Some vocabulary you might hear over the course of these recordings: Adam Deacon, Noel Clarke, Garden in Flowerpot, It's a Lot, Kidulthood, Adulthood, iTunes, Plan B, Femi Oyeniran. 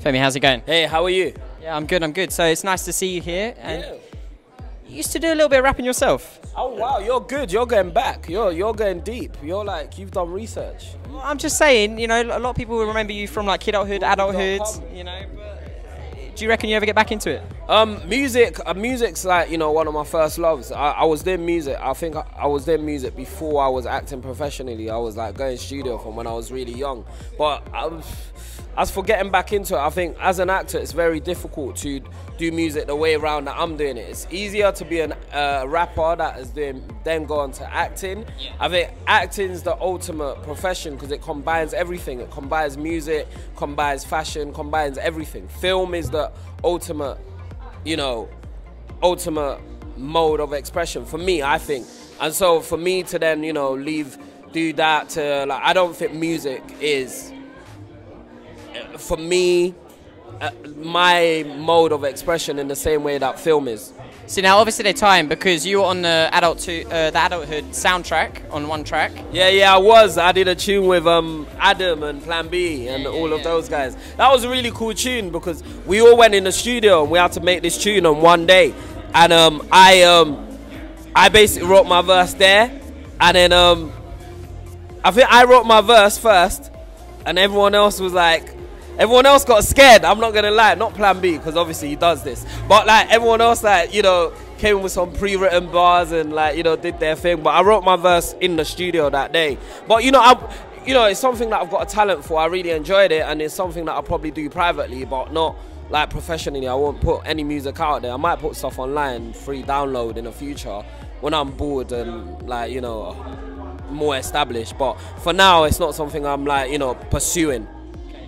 Femi, how's it going? Hey, how are you? Yeah, I'm good, I'm good. So it's nice to see you here. And yeah. You used to do a little bit of rapping yourself. Oh wow, you're good, you're going back, you're going deep. You're like, you've done research. Well, I'm just saying, you know, a lot of people will remember you from like Kidulthood, Adulthood, you know. But do you reckon you ever get back into it? Music's like, you know, one of my first loves. I was doing music, I was doing music before I was acting professionally. I was like going studio from when I was really young. But as for getting back into it, I think as an actor, it's very difficult to do music the way around that I'm doing it. It's easier to be a rapper that is doing, then go on to acting. Yeah. I think acting's the ultimate profession because it combines everything. It combines music, combines fashion, combines everything. Film is the ultimate, you know, ultimate mode of expression for me, I think. And so for me to then, you know, do that to, like, I don't think music is, for me, my mode of expression in the same way that film is. So now obviously they're tying because you were on the Adulthood soundtrack on one track. Yeah, yeah, I was. I did a tune with Adam and Plan B and all of those guys. That was a really cool tune because we all went in the studio and we had to make this tune on one day. And I basically wrote my verse there, and then I think I wrote my verse first. And everyone else was like, everyone else got scared. I'm not gonna lie, not Plan B, because obviously he does this. But like everyone else, like, you know, came with some pre-written bars and like, you know, did their thing. But I wrote my verse in the studio that day. But you know, it's something that I've got a talent for. I really enjoyed it, and it's something that I'll probably do privately, but not like professionally. I won't put any music out there. I might put stuff online, free download in the future when I'm bored and like, you know, more established. But for now, it's not something I'm like, you know, pursuing.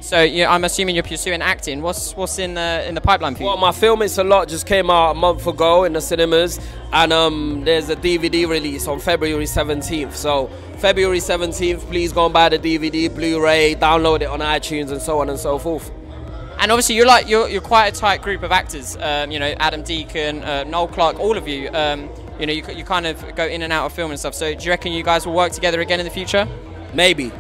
So yeah, I'm assuming you're pursuing acting. What's in the pipeline for you? Well, my film It's a Lot just came out a month ago in the cinemas, and there's a DVD release on February 17th. So February 17th, please go and buy the DVD, Blu-ray, download it on iTunes, and so on and so forth. And obviously, you're like you're quite a tight group of actors. You know, Adam Deacon, Noel Clarke, all of you. You know, you kind of go in and out of film and stuff. So do you reckon you guys will work together again in the future? Maybe.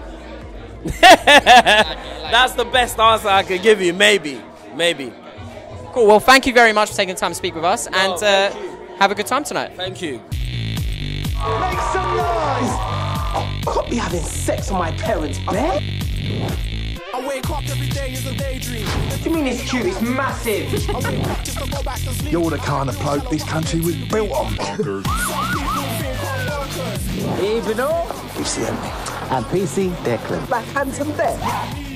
That's the best answer I could give you. Maybe. Maybe. Cool. Well, thank you very much for taking the time to speak with us. And have a good time tonight. Thank you. Make some noise. I can't be having sex on my parents' bed. I wake up every day as a daydream. What do you mean it's cute? It's massive. You're the kind of bloke this country was built on. Even though. PCM and PC Declan. Black handsome there.